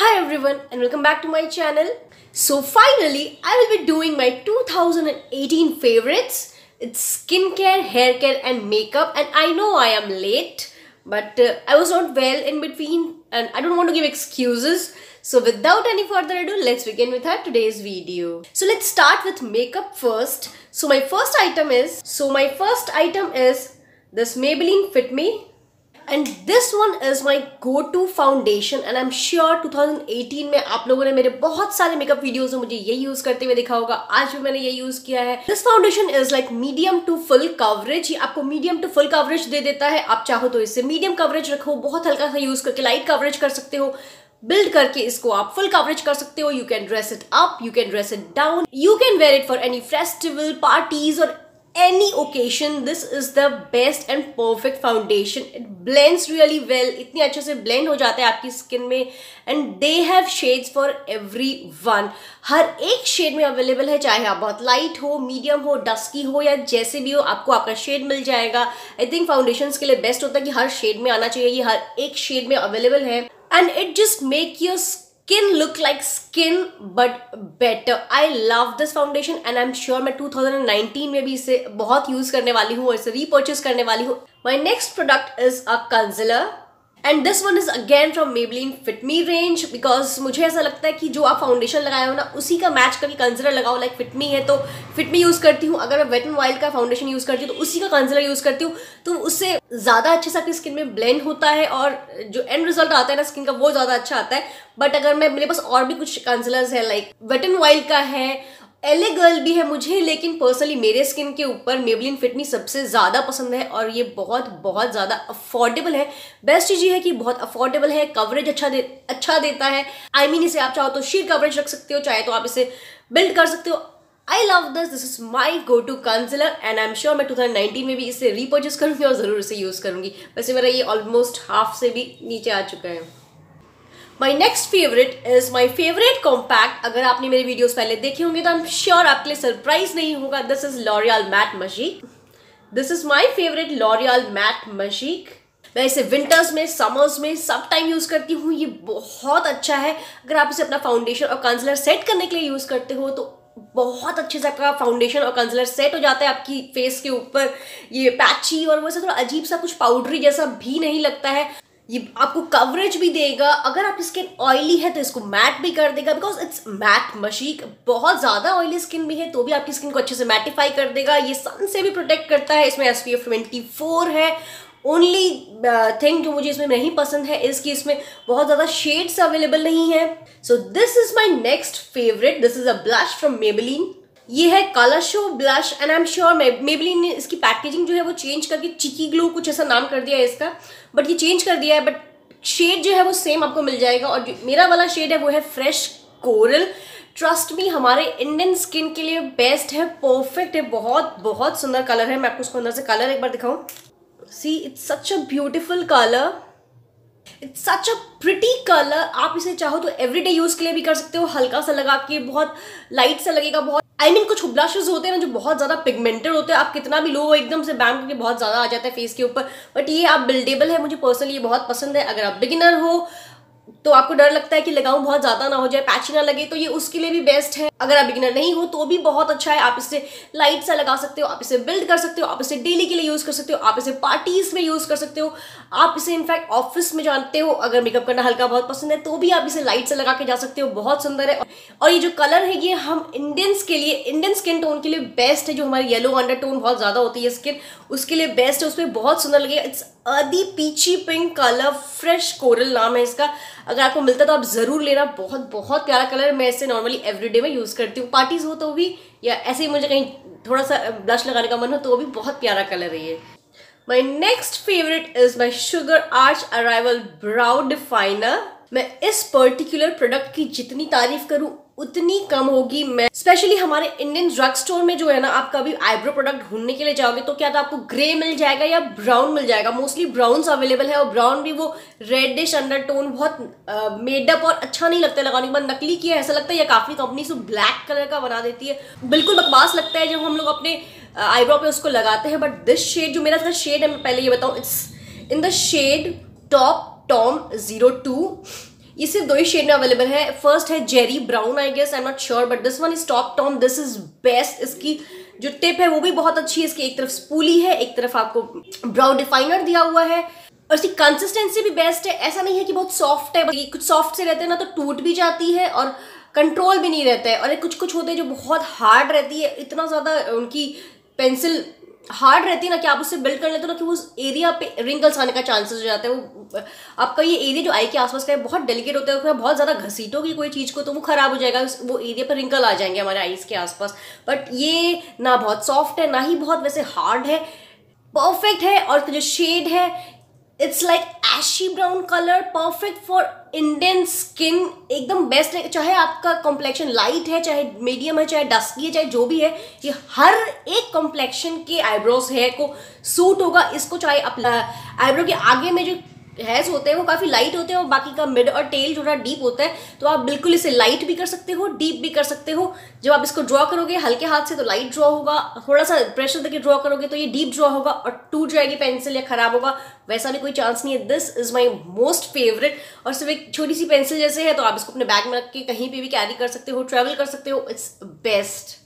Hi everyone and welcome back to my channel. So finally I will be doing my 2018 favorites. It's skincare, hair care and makeup, and I know I am late but I was not well in between and I don't want to give excuses. So without any further ado, let's begin with our today's video. So let's start with makeup first. So my first item is this Maybelline Fit Me. And this one is my go-to foundation, and I'm sure 2018 में आप लोगों ने मेरे बहुत सारे makeup videos में मुझे ये use करते हुए देखा होगा. आज भी मैंने ये use किया है. This foundation is like medium to full coverage. ये आपको medium to full coverage दे देता है. आप चाहो तो इससे medium coverage रखो, बहुत हल्का सा use करके light coverage कर सकते हो. बिल्ड करके इसको आप फुल कवरेज कर सकते हो. You can dress it up, you can dress it down, you can wear it for any festival, parties और any occasion. This is the best and perfect foundation. It blends really well, इतने अच्छे से blend हो जाते हैं आपकी skin में. And they have shades for everyone. हर एक शेड में अवेलेबल है, चाहे आप बहुत लाइट हो, मीडियम हो, डस्की हो या जैसे भी हो, आपको आपका शेड मिल जाएगा. आई थिंक फाउंडेशंस के लिए बेस्ट होता है कि हर शेड में आना चाहिए. ये हर एक शेड में अवेलेबल है. And it just make your skin look like skin but better. I love this foundation and I'm sure मैं 2019 में भी इसे बहुत use करने वाली हूँ और इसे repurchase करने वाली हूँ. My next product is a concealer. And this one is again from Maybelline Fit Me range because मुझे ऐसा लगता है कि जो आप फाउंडेशन लगाए हो ना उसी का मैच करके कंसीलर लगाओ. लाइक फिट मी है तो फिट मी यूज़ करती हूँ, अगर मैं वेट एंड वाइल्ड का फाउंडेशन यूज़ करती हूँ तो उसी का कंसीलर यूज़ करती हूँ, तो उससे ज़्यादा अच्छे से आपकी स्किन में ब्लेंड होता है और जो एंड रिजल्ट आता है ना स्किन का वो ज़्यादा अच्छा आता है. बट अगर मेरे पास और भी कुछ कंसीलर्स है, लाइक वेट एंड वाइल्ड का है, LA Girl भी है मुझे, लेकिन पर्सनली मेरे स्किन के ऊपर मेबलिन फिट मी सबसे ज़्यादा पसंद है और ये बहुत ज़्यादा अफोर्डेबल है. बेस्ट चीज़ ये है कि बहुत अफोर्डेबल है, कवरेज अच्छा देता है. I mean, इसे आप चाहो तो शीट कवरेज रख सकते हो, चाहे तो आप इसे बिल्ड कर सकते हो. I love this. This is my go-to concealer and I'm sure मैं 2019 में भी इसे रिपर्चेस करूँगी और ज़रूर इसे यूज़ करूँगी. वैसे मेरा ये ऑलमोस्ट हाफ से भी नीचे आ चुका है. My next favorite is my favorite compact. अगर आपने मेरे videos पहले देखे होंगे तो I'm sure आपके लिए surprise नहीं होगा. This is L'Oreal Matte Majik. This is my favorite L'Oreal Matte Majik. मैं इसे winters में, summers में सब time use करती हूँ. ये बहुत अच्छा है. अगर आप इसे अपना foundation और concealer set करने के लिए use करते हो तो बहुत अच्छे से आपका फाउंडेशन और कंसीलर सेट हो जाता है आपकी फेस के ऊपर. ये पैची और वैसे थोड़ा अजीब सा कुछ पाउडरी जैसा भी नहीं लगता है. ये आपको कवरेज भी देगा. अगर आप स्किन ऑयली है तो इसको मैट भी कर देगा बिकॉज इट्स मैट मशीक. बहुत ज़्यादा ऑयली स्किन भी है तो भी आपकी स्किन को अच्छे से मैटिफाई कर देगा. ये सन से भी प्रोटेक्ट करता है. इसमें SPF 24 है. ओनली थिंग जो मुझे इसमें नहीं पसंद है इज़ कि इसमें बहुत ज़्यादा शेड्स अवेलेबल नहीं है. So this is my next favourite. This is a blush from Maybelline. ये है colour show blush and I am sure Maybelline ने इसकी पैकेजिंग जो है वो चेंज करके चिकी ग्लो कुछ ऐसा नाम कर दिया है इसका, बट ये चेंज कर दिया है. बट शेड जो है वो सेम आपको मिल जाएगा और मेरा वाला शेड है वो है फ्रेश कोरल. ट्रस्ट मी, हमारे इंडियन स्किन के लिए बेस्ट है, परफेक्ट है, बहुत सुंदर कलर है. मैं आपको उसको अंदर से कलर एक बार दिखाऊँ. See, it's such a beautiful colour, it's such a pretty colour. आप इसे चाहो तो एवरीडे यूज़ के लिए भी कर सकते हो. हल्का सा लगा के बहुत लाइट सा लगेगा. बहुत I mean, कुछ ब्लशेस होते हैं ना जो बहुत ज़्यादा पिगमेंटेड होते हैं, आप कितना भी लो एकदम से बैंग करके बहुत ज़्यादा आ जाता है फेस के ऊपर. बट ये आप बिल्डेबल है, मुझे पर्सनली ये बहुत पसंद है. अगर आप बिगिनर हो तो आपको डर लगता है कि लगाऊं बहुत ज़्यादा ना हो जाए, पैची ना लगे, तो ये उसके लिए भी बेस्ट है. अगर आप बिगिनर नहीं हो तो भी बहुत अच्छा है. आप इसे लाइट सा लगा सकते हो, आप इसे बिल्ड कर सकते हो, आप इसे डेली के लिए यूज़ कर सकते हो, आप इसे पार्टीज़ में यूज़ कर सकते हो, आप इसे इनफैक्ट ऑफिस में जानते हो अगर मेकअप करना हल्का बहुत पसंद है तो भी आप इसे लाइट से लगा के जा सकते हो. बहुत सुंदर है. और ये जो कलर है ये हम इंडियंस के लिए, इंडियन स्किन टोन के लिए बेस्ट है. जो हमारी येलो अंडरटोन बहुत ज़्यादा होती है स्किन, उसके लिए बेस्ट है. उस पर बहुत सुंदर लगेगा. It's earthy peachy pink colour, fresh coral नाम है इसका. अगर आपको मिलता है तो आप ज़रूर लेना. बहुत प्यारा कलर है. मैं इसे नॉर्मली एवरीडे में यूज़ करती हूँ. पार्टीज़ हो तो भी या ऐसे ही मुझे कहीं थोड़ा सा ब्लश लगाने का मन हो तो भी बहुत प्यारा कलर है ये. My next favourite is my sugar arch arrival brow definer. मैं इस पर्टिकुलर प्रोडक्ट की जितनी तारीफ करूँ उतनी कम होगी. मैं स्पेशली हमारे इंडियन ड्रग स्टोर में जो है ना, आप कभी आईब्रो प्रोडक्ट ढूंढने के लिए जाओगे तो क्या तो आपको ग्रे मिल जाएगा या ब्राउन मिल जाएगा. मोस्टली ब्राउन्स अवेलेबल है और ब्राउन भी वो रेडिश अंडरटोन, बहुत मेडअप और अच्छा नहीं लगता है लगाने के बाद. नकली किया ऐसा लगता है या काफ़ी कंपनीज ब्लैक कलर का बना देती है. बिल्कुल बकवास लगता है जब हम लोग अपने आईब्रो पे उसको लगाते हैं. बट दिस शेड जो मेरा शेड है, मैं पहले ये बताऊँ, it's in the shade taupe Tom 02. ये सिर्फ दो ही शेड में अवेलेबल है. फर्स्ट है Jerry brown, I guess, I am not sure, but this one is taupe Tom, this is best. इसकी जो टिप है वो भी बहुत अच्छी है. इसकी एक तरफ स्पूली है, एक तरफ आपको ब्राउ डिफाइनर दिया हुआ है और इसकी कंसिस्टेंसी भी बेस्ट है. ऐसा नहीं है कि बहुत सॉफ्ट है, ये कुछ सॉफ्ट से रहते हैं ना तो टूट भी जाती है और कंट्रोल भी नहीं रहता है. और कुछ कुछ होते हैं जो बहुत हार्ड रहती है, इतना ज़्यादा उनकी पेंसिल हार्ड रहती है ना कि आप उससे बिल्ड कर लेते हो ना कि उस एरिया पे रिंकल्स आने का चांसेस हो जाता है. वो आपका ये एरिया जो आई के आसपास का है बहुत डेलिकेट होता है, बहुत ज़्यादा घसीटोगी कोई चीज़ को तो वो ख़राब हो जाएगा, वो एरिया पर रिंकल आ जाएंगे हमारे आईज़ के आसपास. बट ये ना बहुत सॉफ्ट है ना ही बहुत वैसे हार्ड है, परफेक्ट है. और इसका जो शेड है it's like ashy brown colour, perfect for Indian skin, एकदम बेस्ट है. चाहे आपका कॉम्प्लेक्शन लाइट है, चाहे मीडियम है, चाहे डस्की है, चाहे जो भी है, ये हर एक कॉम्प्लेक्शन के आईब्रोज हेयर को सूट होगा. इसको चाहे आप आईब्रो के आगे में जो हेयर्स होते हैं वो काफ़ी लाइट होते हैं और बाकी का मिड और टेल थोड़ा डीप होता है, तो आप बिल्कुल इसे लाइट भी कर सकते हो, डीप भी कर सकते हो. जब आप इसको ड्रॉ करोगे हल्के हाथ से तो लाइट ड्रॉ होगा, थोड़ा सा प्रेशर देके ड्रॉ करोगे तो ये डीप ड्रॉ होगा और टूट जाएगी पेंसिल या ख़राब होगा, वैसा भी कोई चांस नहीं है. This is my most favourite. और सिर्फ एक छोटी सी पेंसिल जैसे है तो आप इसको अपने बैग में रख के कहीं पर भी कैरी कर सकते हो, ट्रैवल कर सकते हो, इट्स बेस्ट.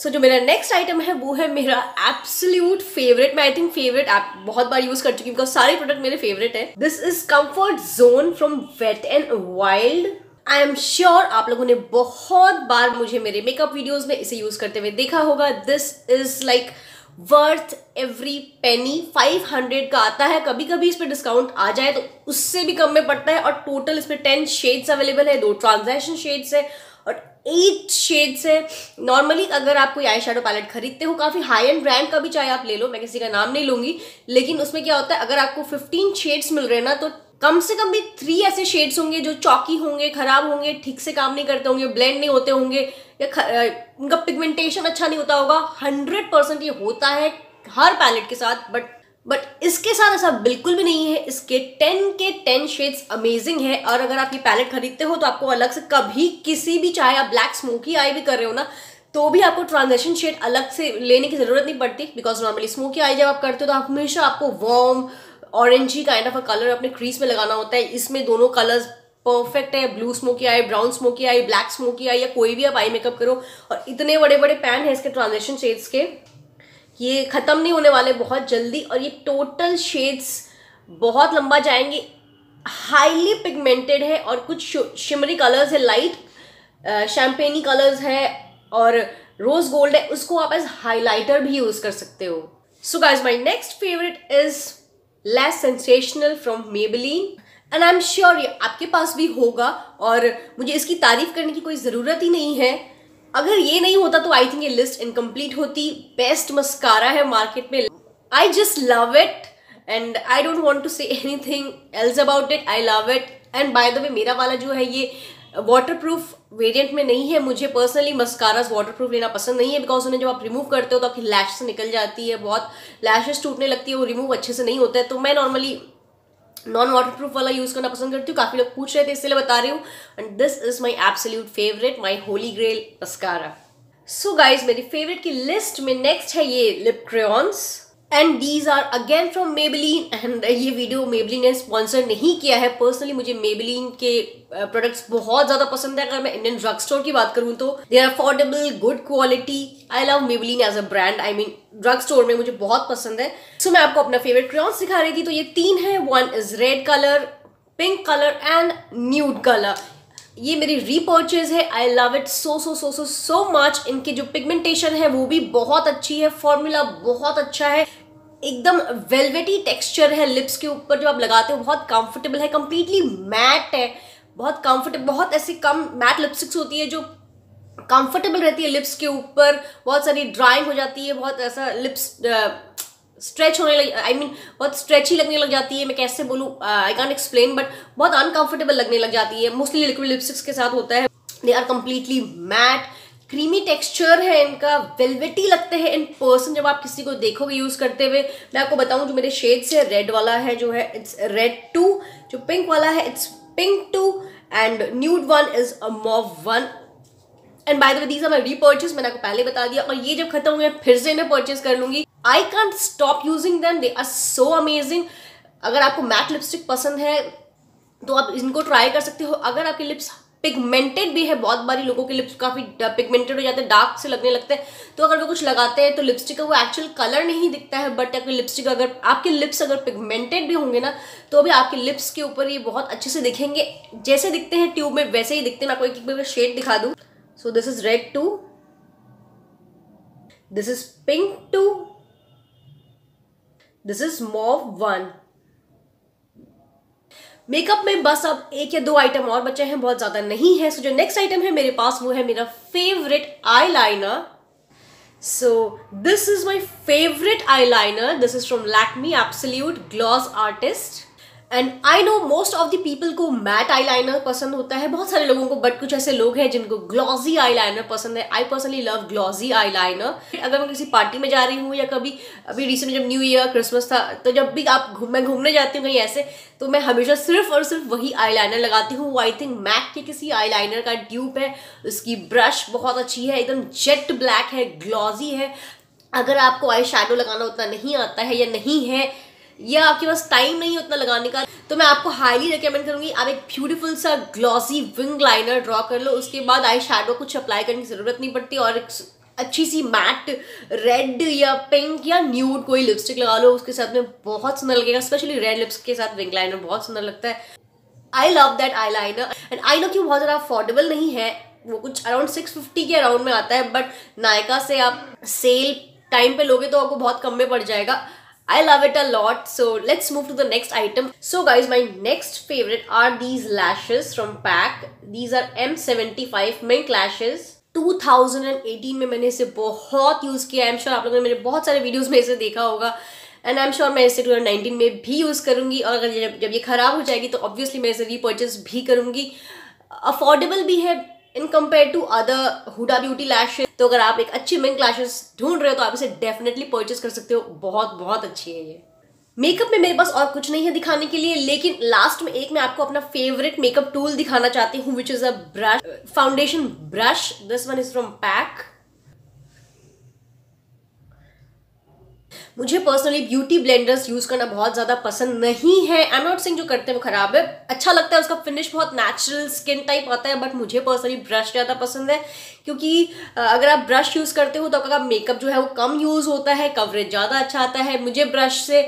सो जो मेरा नेक्स्ट आइटम है वो है मेरा एब्सोल्यूट फेवरेट. मैं आई थिंक फेवरेट ऐप बहुत बार यूज़ कर चुकी हूँ, सारे प्रोडक्ट मेरे फेवरेट है. This is comfort zone from wait and wild. I am sure आप लोगों ने बहुत बार मुझे मेरे मेकअप वीडियोज़ में इसे यूज़ करते हुए देखा होगा. This is like worth every penny. 500 का आता है, कभी कभी इस पर डिस्काउंट आ जाए तो उससे भी कम में पड़ता है. और टोटल इसमें 10 शेड्स अवेलेबल है, 2 ट्रांजेक्शन शेड्स है और 8 शेड्स है. नॉर्मली अगर आप कोई आई शेडो पैलेट खरीदते हो काफ़ी हाई एंड ब्रांड का भी चाहे आप ले लो, मैं किसी का नाम नहीं लूँगी, लेकिन उसमें क्या होता है अगर आपको 15 शेड्स मिल रहे हैं ना तो कम से कम भी 3 ऐसे शेड्स होंगे जो चौकी होंगे, ख़राब होंगे, ठीक से काम नहीं करते होंगे, ब्लेंड नहीं होते होंगे या उनका पिगमेंटेशन अच्छा नहीं होता होगा. 100% ये होता है हर पैलेट के साथ, बट इसके साथ ऐसा बिल्कुल भी नहीं है. इसके 10 के 10 शेड्स अमेजिंग है. और अगर आप ये पैलेट खरीदते हो तो आपको अलग से कभी किसी भी चाहे आप ब्लैक स्मोकी आई भी कर रहे हो ना तो भी आपको ट्रांजेक्शन शेड अलग से लेने की ज़रूरत नहीं पड़ती, बिकॉज नॉर्मली स्मोकी आई जब आप करते हो तो आप हमेशा आपको warm orangey kind of a colour अपने क्रीज में लगाना होता है. इसमें दोनों कलर्स परफेक्ट है, blue smoky eye, brown smoky eye, black smoky eye या कोई भी आप आई मेकअप करो. और इतने बड़े बड़े पैन है इसके ट्रांजेक्शन शेड्स के, ये ख़त्म नहीं होने वाले बहुत जल्दी. और ये टोटल शेड्स बहुत लंबा जाएंगे, हाईली पिगमेंटेड है और कुछ शिमरी कलर्स है, लाइट शैम्पेनी कलर्स है और रोज़ गोल्ड है, उसको आप एज हाइलाइटर भी यूज़ कर सकते हो. So guys my next favourite is lash sensational from Maybelline. And I am sure ये आपके पास भी होगा और मुझे इसकी तारीफ़ करने की कोई ज़रूरत ही नहीं है. अगर ये नहीं होता तो आई थिंक ये लिस्ट इनकम्प्लीट होती. बेस्ट मस्कारा है मार्केट में. I just love it and I don't want to say anything else about it. I love it. And by the way मेरा वाला जो है ये वाटरप्रूफ वेरिएंट में नहीं है. मुझे पर्सनली मस्कारास वाटरप्रूफ लेना पसंद नहीं है बिकॉज उन्हें जब आप रिमूव करते हो तो आपकी लैश से निकल जाती है, बहुत लैशेस टूटने लगती है, वो रिमूव अच्छे से नहीं होता है. तो मैं नॉर्मली नॉन वाटरप्रूफ वाला यूज़ करना पसंद करती हूँ. काफ़ी लोग पूछ रहे थे इसलिए बता रही हूँ. And this is my absolute favourite, my holy grail mascara. So guys मेरी फेवरेट की लिस्ट में नेक्स्ट है ये lip crayons and these are again from Maybelline. And ये वीडियो मेबेलिन ने स्पॉन्सर नहीं किया है. पर्सनली मुझे मेबेलिन के प्रोडक्ट्स बहुत ज़्यादा पसंद है. अगर मैं इंडियन ड्रग स्टोर की बात करूँ तो they are affordable, good quality. I love Maybelline as a brand. I mean drug store में मुझे बहुत पसंद है. सो मैं आपको अपना फेवरेट क्रेयॉन्स दिखा रही थी. तो ये 3 है. 1 is red colour, pink colour and nude colour. ये मेरी रीपर्चेज है. I love it so so so so so much. इनकी जो पिगमेंटेशन है वो भी बहुत अच्छी है. फॉर्मूला बहुत अच्छा है. एकदम वेलवेटी टेक्सचर है लिप्स के ऊपर. जो आप लगाते हो बहुत कंफर्टेबल है. कंप्लीटली मैट है. बहुत कंफर्टेबल, बहुत ऐसी कम मैट लिपस्टिक्स होती है जो कंफर्टेबल रहती है लिप्स के ऊपर. बहुत सारी ड्राइंग हो जाती है. बहुत ऐसा लिप्स स्ट्रेच होने लग, आई मीन बहुत स्ट्रेची लगने लग जाती है. मैं कैसे बोलूँ, आई कांट एक्सप्लेन, बट बहुत अनकंफर्टेबल लगने लग जाती है. मोस्टली लिक्विड लिपस्टिक्स के साथ होता है. They are completely matte. Creamy texture है इनका. वेलवेटी लगते हैं इन पर्सन जब आप किसी को देखोगे यूज़ करते हुए. मैं आपको बताऊँ जो मेरे शेड्स है, रेड वाला है जो है इट्स रेड 2, जो पिंक वाला है it's pink 2 and nude 1 is a mauve 1. And by the way these are my repurchase, मैंने आपको पहले बता दिया. और ये जब खत्म हो गए फिर से इन्हें परचेस कर लूँगी. I can't stop using them. They are so amazing. अगर आपको मैट लिपस्टिक पसंद है तो आप इनको ट्राई कर सकते हो। अगर आपकी लिप्स पिगमेंटेड भी है, बहुत बारी लोगों के लिप्स काफ़ी पिगमेंटेड हो जाते हैं, डार्क से लगने लगते हैं, तो अगर वो कुछ लगाते हैं तो लिपस्टिक का वो एक्चुअल कलर नहीं दिखता है, बट आपकी लिपस्टिक अगर आपके लिप्स अगर पिगमेंटेड भी होंगे ना तो भी आपके लिप्स के ऊपर ये बहुत अच्छे से दिखेंगे, जैसे दिखते हैं ट्यूब में वैसे ही दिखते हैं। मैं आपको एक एक शेड दिखा दूँ। So this is red two, this is pink two, this is mauve one. Makeup में बस अब एक या दो आइटम और बचे हैं, बहुत ज़्यादा नहीं है। सो जो नेक्स्ट आइटम है मेरे पास वो है मेरा favourite eyeliner. So this is my favourite eyeliner, this is from Lakme absolute gloss artist. And I know most of the people को मैट आईलाइनर पसंद होता है, बहुत सारे लोगों को, बट कुछ ऐसे लोग हैं जिनको ग्लॉजी आईलाइनर पसंद है। I personally love glossy eyeliner. अगर मैं किसी पार्टी में जा रही हूँ या कभी अभी रिसेंट जब न्यू ईयर क्रिसमस था, तो जब भी मैं घूमने जाती हूँ कहीं ऐसे, तो मैं हमेशा सिर्फ और सिर्फ वही आईलाइनर लगाती हूँ। वो आई थिंक मैक के किसी आईलाइनर का ट्यूब है, उसकी ब्रश बहुत अच्छी है, एकदम जेट ब्लैक है, ग्लॉजी है। अगर आपको आई शैडो लगाना उतना नहीं आता है या नहीं है या आपके पास टाइम नहीं है उतना लगाने का, तो मैं आपको हाईली रिकमेंड करूँगी आप एक ब्यूटीफुल सा ग्लॉसी विंग लाइनर ड्रॉ कर लो। उसके बाद आई शैडो कुछ अप्लाई करने की ज़रूरत नहीं पड़ती, और एक अच्छी सी मैट रेड या पिंक या न्यूड कोई लिपस्टिक लगा लो, उसके साथ में बहुत सुंदर लगेगा। स्पेशली रेड लिपस्टिक के साथ विंग लाइनर बहुत सुंदर लगता है। I love that eyeliner. And I know कि बहुत ज़्यादा अफोर्डेबल नहीं है, वो कुछ अराउंड 650 के अराउंड में आता है, बट नायका से आप सेल टाइम पर लोगे तो आपको बहुत कम में पड़ जाएगा। I love it a lot. So let's move to the next item. So guys, my next favorite are these lashes from PAC. These are M75 Mink Lashes. 2018 में मैंने इसे बहुत यूज़ किया। I'm sure आप लोगों ने मेरे बहुत सारे videos में इसे देखा होगा, एंड आई एम श्योर मैं इसे 2019 में भी यूज़ करूँगी, और अगर जब ये ख़राब हो जाएगी तो ऑब्वियसली मैं इसे रीपर्चेस भी करूँगी। अफोर्डेबल भी है in compare to other Huda beauty lashes, तो अगर आप एक अच्छी मिंक लैशेज ढूंढ रहे हो तो आप इसे डेफिनेटली परचेज कर सकते हो, बहुत बहुत अच्छी है ये। मेकअप में मेरे पास और कुछ नहीं है दिखाने के लिए, लेकिन लास्ट में एक मैं आपको अपना फेवरेट मेकअप टूल दिखाना चाहती हूँ, which is a brush, foundation brush. This one is from pack. मुझे पर्सनली ब्यूटी ब्लेंडर्स यूज़ करना बहुत ज़्यादा पसंद नहीं है। आई एम नॉट सेइंग जो करते हैं वो ख़राब है, अच्छा लगता है, उसका फिनिश बहुत नेचुरल स्किन टाइप आता है, बट मुझे पर्सनली ब्रश ज़्यादा पसंद है, क्योंकि अगर आप ब्रश यूज़ करते हो तो आपका मेकअप जो है वो कम यूज़ होता है, कवरेज ज़्यादा अच्छा आता है। मुझे ब्रश से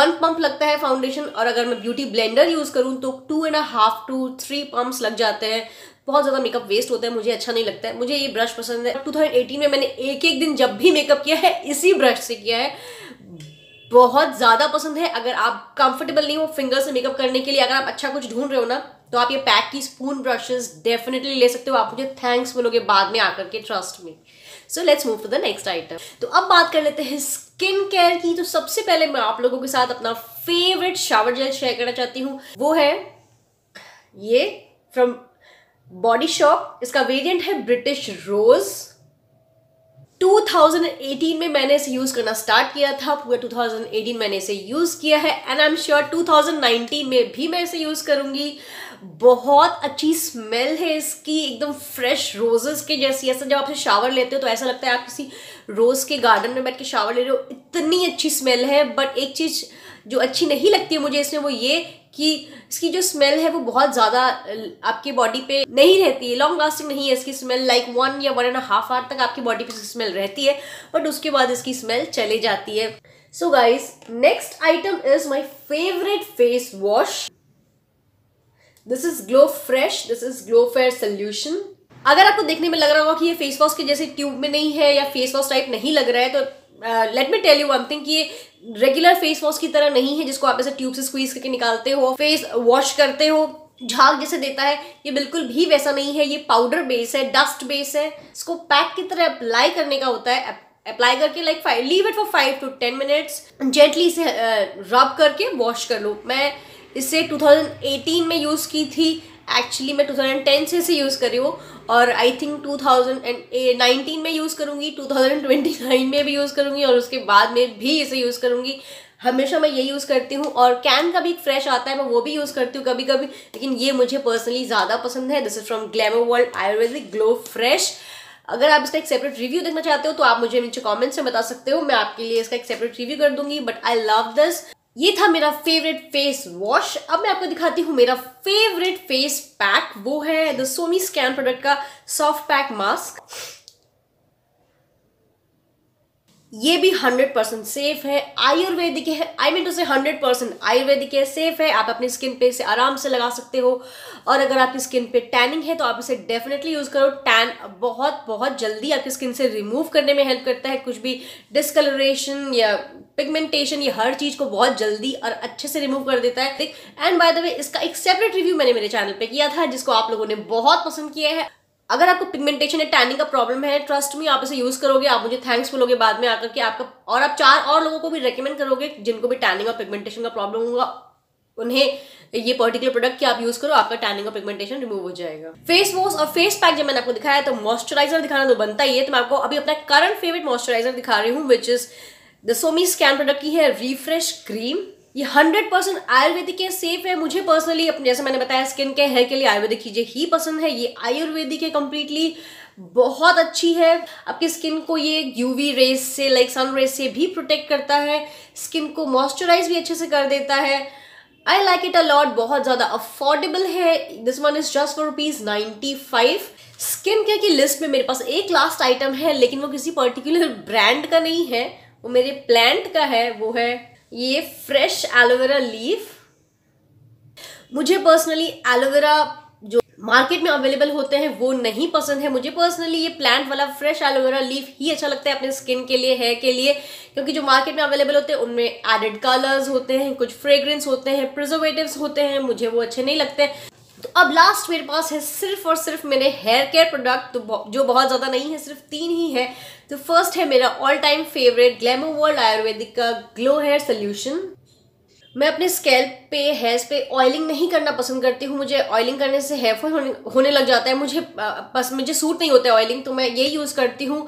1 पंप लगता है फाउंडेशन, और अगर मैं ब्यूटी ब्लेंडर यूज़ करूँ तो 2.5 to 3 pumps लग जाते हैं, बहुत ज़्यादा मेकअप वेस्ट होता है, मुझे अच्छा नहीं लगता है। मुझे ये ब्रश पसंद है। 2018 में मैंने एक एक दिन जब भी मेकअप किया है इसी ब्रश से किया है, बहुत ज़्यादा पसंद है। अगर आप कंफर्टेबल नहीं हो फिंगर से मेकअप करने के लिए, अगर आप अच्छा कुछ ढूंढ रहे हो ना, तो आप ये पैक की स्पून ब्रशेस डेफिनेटली ले सकते हो। आप मुझे थैंक्स बोलोगे बाद में आकर के, trust me. So let's move to the next item. तो अब बात कर लेते हैं स्किन केयर की। तो सबसे पहले मैं आप लोगों के साथ अपना फेवरेट शावर जेल शेयर करना चाहती हूँ, वो है ये फ्रॉम बॉडी शॉप। इसका वेरिएंट है ब्रिटिश रोज। 2018 में मैंने इसे यूज़ करना स्टार्ट किया था, पूरा 2018 मैंने इसे यूज़ किया है, एंड आई एम श्योर 2019 में भी मैं इसे यूज़ करूँगी। बहुत अच्छी स्मेल है इसकी, एकदम फ्रेश रोजेस के जैसी। ऐसा जब आप इसे शावर लेते हो तो ऐसा लगता है आप किसी रोज़ के गार्डन में बैठ के शावर ले रहे हो, इतनी अच्छी स्मेल है। बट एक चीज़ जो अच्छी नहीं लगती है मुझे इसमें, वो ये कि इसकी जो स्मेल है वो बहुत ज़्यादा आपकी बॉडी पे नहीं रहती है, लॉन्ग लास्टिंग नहीं है इसकी स्मेल। लाइक 1 या 1.5 आवर तक आपकी बॉडी पे स्मेल रहती है, बट उसके बाद इसकी स्मेल चली जाती है। So guys, next item is my favourite face wash. This is glow fresh, this is glow fair solution. अगर आपको देखने में लग रहा होगा कि ये फेस वॉश के जैसे ट्यूब में नहीं है या फेस वॉश टाइप नहीं लग रहा है, तो let me tell you one thing कि ये रेगुलर फेस वॉश की तरह नहीं है जिसको आप ऐसे ट्यूब से स्क्वीज करके निकालते हो, फेस वॉश करते हो, झाग जैसे देता है। ये बिल्कुल भी वैसा नहीं है, ये पाउडर बेस है, डस्ट बेस है। इसको पैक की तरह अप्लाई करने का होता है। अप्लाई करके like leave it for 5 to 10 minutes, gently इसे रब करके वॉश कर लो। मैं इसे 2018 में यूज़ की थी, एक्चुअली मैं 2010 से इसे यूज़ कर रही हूँ, और आई थिंक 2019 में यूज़ करूँगी, 2029 में भी यूज़ करूँगी, और उसके बाद में भी इसे यूज़ करूँगी। हमेशा मैं ये यूज़ करती हूँ, और कैन का भी एक फ्रेश आता है, मैं वो भी यूज़ करती हूँ कभी कभी, लेकिन ये मुझे पर्सनली ज़्यादा पसंद है। This is from glamour world Ayurvedic glow fresh. अगर आप इसका एक सेपरेट रिव्यू देखना चाहते हो तो आप मुझे नीचे कॉमेंट्स में बता सकते हो, मैं आपके लिए इसका एक सेपरेट रिव्यू कर दूँगी, बट आई लव दिस। ये था मेरा फेवरेट फेस वॉश। अब मैं आपको दिखाती हूँ मेरा फेवरेट फेस पैक, वो है द सोमीज कैन प्रोडक्ट का सॉफ्ट पैक मास्क। ये भी 100% सेफ है, आयुर्वेदिक है, आई मीन टू से 100% आयुर्वेदिक है, सेफ है। आप अपनी स्किन पे इसे आराम से लगा सकते हो और अगर आपकी स्किन पे टैनिंग है तो आप इसे डेफिनेटली यूज़ करो। टैन बहुत जल्दी आपकी स्किन से रिमूव करने में हेल्प करता है। कुछ भी डिसकलरेशन या पिगमेंटेशन, ये हर चीज़ को बहुत जल्दी और अच्छे से रिमूव कर देता है। एंड बाय द वे, इसका एक सेपरेट रिव्यू मैंने मेरे चैनल पे किया था जिसको आप लोगों ने बहुत पसंद किया है। अगर आपको पिगमेंटेशन या टैनिंग का प्रॉब्लम है, ट्रस्ट मी, आप इसे यूज़ करोगे, आप मुझे थैंक्स बोलोगे बाद में आकर के आपका, और आप 4 और लोगों को भी रेकमेंड करोगे जिनको भी टैनिंग और पिगमेंटेशन का प्रॉब्लम होगा, उन्हें ये पर्टिकुलर प्रोडक्ट कि आप यूज़ करो, आपका टैनिंग और पिगमेंटेशन रिमूव हो जाएगा। फेस वॉश और फेस पैक जब मैंने आपको दिखाया तो मॉइस्चराइजर दिखाना तो बनता ही है, तो मैं आपको अभी अपना करंट फेवरेट मॉइस्चराइजर दिखा रही हूँ which is the Soumi's Can product की है रिफ्रेश क्रीम। ये 100% आयुर्वेदिक है, सेफ है। मुझे पर्सनली, अपने जैसे मैंने बताया, स्किन के हेयर के लिए आयुर्वेदिक चीज़ें ही पसंद है। ये आयुर्वेदिक है, कम्प्लीटली बहुत अच्छी है। आपकी स्किन को ये यूवी रेज से, लाइक सन रेज से भी प्रोटेक्ट करता है, स्किन को मॉइस्चराइज भी अच्छे से कर देता है। I like it a lot. बहुत ज़्यादा अफोर्डेबल है। This one is just for ₹95। Skin care की लिस्ट में मेरे पास एक लास्ट आइटम है, लेकिन वो किसी पर्टिकुलर ब्रांड का नहीं है, वो मेरे प्लांट का है। वो है ये फ्रेश एलोवेरा लीफ। मुझे पर्सनली एलोवेरा जो मार्केट में अवेलेबल होते हैं वो नहीं पसंद है। मुझे पर्सनली ये प्लांट वाला फ्रेश एलोवेरा लीफ ही अच्छा लगता है अपने स्किन के लिए, हेयर के लिए, क्योंकि जो मार्केट में अवेलेबल होते हैं उनमें एडेड कलर्स होते हैं, कुछ फ्रेग्रेंस होते हैं, प्रिजर्वेटिव्स होते हैं, मुझे वो अच्छे नहीं लगते। तो अब लास्ट मेरे पास है सिर्फ और सिर्फ मेरे हेयर केयर प्रोडक्ट, तो जो बहुत ज़्यादा नहीं है, सिर्फ 3 ही है। तो फर्स्ट है मेरा all time favourite glamour world Ayurvedic का ग्लो हेयर सॉल्यूशन। मैं अपने स्कैल्प पे, हेयर्स पे ऑयलिंग नहीं करना पसंद करती हूँ। मुझे ऑयलिंग करने से हेयरफॉल होने लग जाता है, मुझे सूट नहीं होता है ऑयलिंग, तो मैं यही यूज़ करती हूँ।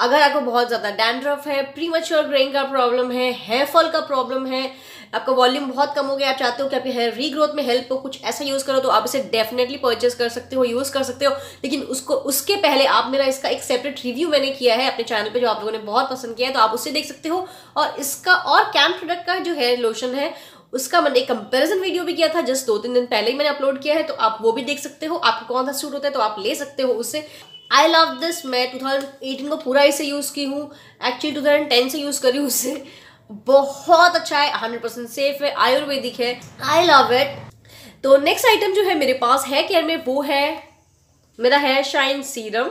अगर आपको बहुत ज़्यादा डैंड्रफ है, प्रीमैच्योर ग्रेइंग का प्रॉब्लम है, हेयरफॉल का प्रॉब्लम है, आपका वॉल्यूम बहुत कम हो गया, आप चाहते हो कि आपके हेयर रीग्रोथ में हेल्प हो, कुछ ऐसा यूज़ करो, तो आप इसे डेफिनेटली परचेस कर सकते हो, यूज़ कर सकते हो। लेकिन उसके पहले आप मेरा इसका एक सेपरेट रिव्यू मैंने किया है अपने चैनल पे, जो आप लोगों ने बहुत पसंद किया है, तो आप उससे देख सकते हो। और इसका और कैम प्रोडक्ट का जो हेयर लोशन है उसका मैंने एक कंपेरिजन वीडियो भी किया था, जस्ट 2-3 दिन पहले ही मैंने अपलोड किया है, तो आप वो भी देख सकते हो। आपको कौन सा सूट होता है तो आप ले सकते हो उससे। I love this. मैं 2018 को पूरा इसे यूज़ की हूँ, एक्चुअली 2010 से यूज़ करी हूँ उसे। बहुत अच्छा है, 100% सेफ है, आयुर्वेदिक है, आई लव इट। तो नेक्स्ट आइटम जो है मेरे पास हेयर केयर में वो है मेरा हेयर शाइन सीरम।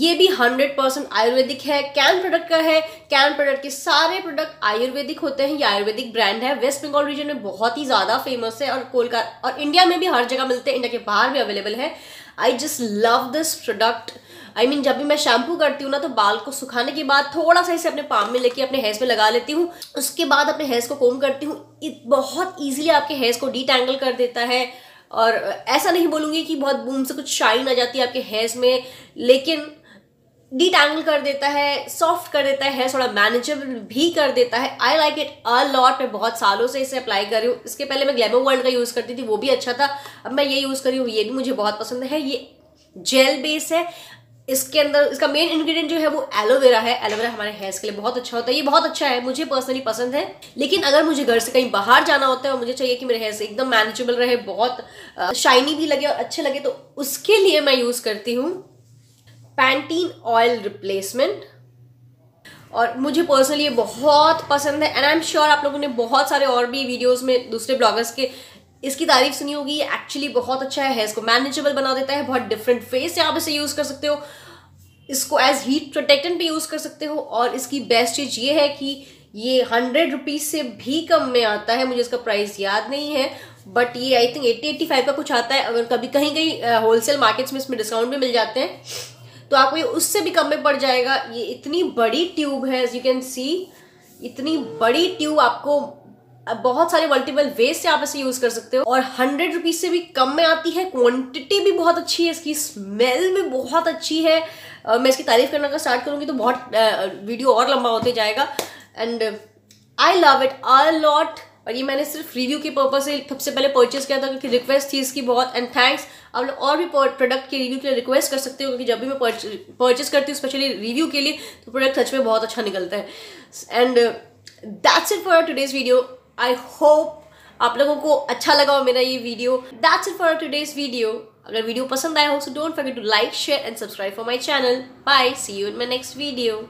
ये भी 100% आयुर्वेदिक है, कैन प्रोडक्ट का है। कैन प्रोडक्ट के सारे प्रोडक्ट आयुर्वेदिक होते हैं। ये आयुर्वेदिक ब्रांड है, वेस्ट बंगाल रीजन में बहुत ही ज़्यादा फेमस है, और कोलकाता और इंडिया में भी हर जगह मिलते हैं, इंडिया के बाहर भी अवेलेबल है। I just love this product. I mean, जब भी मैं शैम्पू करती हूँ ना, तो बाल को सुखाने के बाद थोड़ा सा इसे अपने पाम में लेके अपने हेयर्स पे लगा लेती हूँ, उसके बाद अपने हेयर्स को कोम करती हूँ। बहुत ईजिली आपके हेयर्स को डिटैंगल कर देता है, और ऐसा नहीं बोलूँगी कि बहुत बूम से कुछ शाइन आ जाती है आपके हेयर्स में, लेकिन डिटैंगल कर देता है, सॉफ्ट कर देता है, थोड़ा मैनेजेबल भी कर देता है। I like it a lot. मैं बहुत सालों से इसे अप्लाई कर रही हूँ। इसके पहले मैं ग्लैमर वर्ल्ड का यूज़ करती थी, वो भी अच्छा था। अब मैं ये यूज़ कर रही हूँ, ये भी मुझे बहुत पसंद है। ये जेल बेस है, इसके अंदर इसका मेन इंग्रेडिएंट जो है वो एलोवेरा है। एलोवेरा हमारे हेयर्स के लिए बहुत अच्छा होता है। ये बहुत अच्छा है, मुझे पर्सनली पसंद है। लेकिन अगर मुझे घर से कहीं बाहर जाना होता है और मुझे चाहिए कि मेरे हेयर्स एकदम मैनेजेबल रहे, बहुत शाइनी भी लगे और अच्छे लगे, तो उसके लिए मैं यूज़ करती हूँ पैंटीन ऑयल रिप्लेसमेंट। और मुझे पर्सनली ये बहुत पसंद है। एंड आई एम श्योर आप लोगों ने बहुत सारे और भी वीडियोज़ में दूसरे ब्लॉगर्स के इसकी तारीफ सुनी होगी। ये एक्चुअली बहुत अच्छा है, इसको मैनेजेबल बना देता है। बहुत डिफरेंट फेस से आप इसे यूज़ कर सकते हो, इसको एज हीट प्रोटेक्टेंट भी यूज़ कर सकते हो। और इसकी बेस्ट चीज़ ये है कि ये 100 रुपीज़ से भी कम में आता है। मुझे इसका प्राइस याद नहीं है, बट ये आई थिंक 80-85 का कुछ आता है। अगर कभी कहीं होलसेल मार्केट्स में इसमें डिस्काउंट भी मिल जाते हैं, तो आपको ये उससे भी कम में पड़ जाएगा। ये इतनी बड़ी ट्यूब है, एज यू कैन सी, इतनी बड़ी ट्यूब। आपको बहुत सारे मल्टीपल वेज से आप इसे यूज़ कर सकते हो, और 100 रुपीज़ से भी कम में आती है। क्वांटिटी भी बहुत अच्छी है, इसकी स्मेल भी बहुत अच्छी है। मैं इसकी तारीफ करना का स्टार्ट करूँगी तो बहुत वीडियो और लंबा होते जाएगा। And I love it a lot. और ये मैंने सिर्फ रिव्यू के पर्पज़ से सबसे पहले परचेज़ किया था, क्योंकि रिक्वेस्ट थी इसकी बहुत। And thanks. आप लोग और भी प्रोडक्ट के रिव्यू के लिए रिक्वेस्ट कर सकते हो, क्योंकि जब भी मैं परचेज़ करती हूँ स्पेशली रिव्यू के लिए, तो प्रोडक्ट सच में बहुत अच्छा निकलता है। And that's it for today's video. I hope आप लोगों को अच्छा लगा हो मेरा ये video. That's it for today's video. अगर वीडियो पसंद आया हो so don't forget to like, share and subscribe for my channel. Bye. See you in my next video.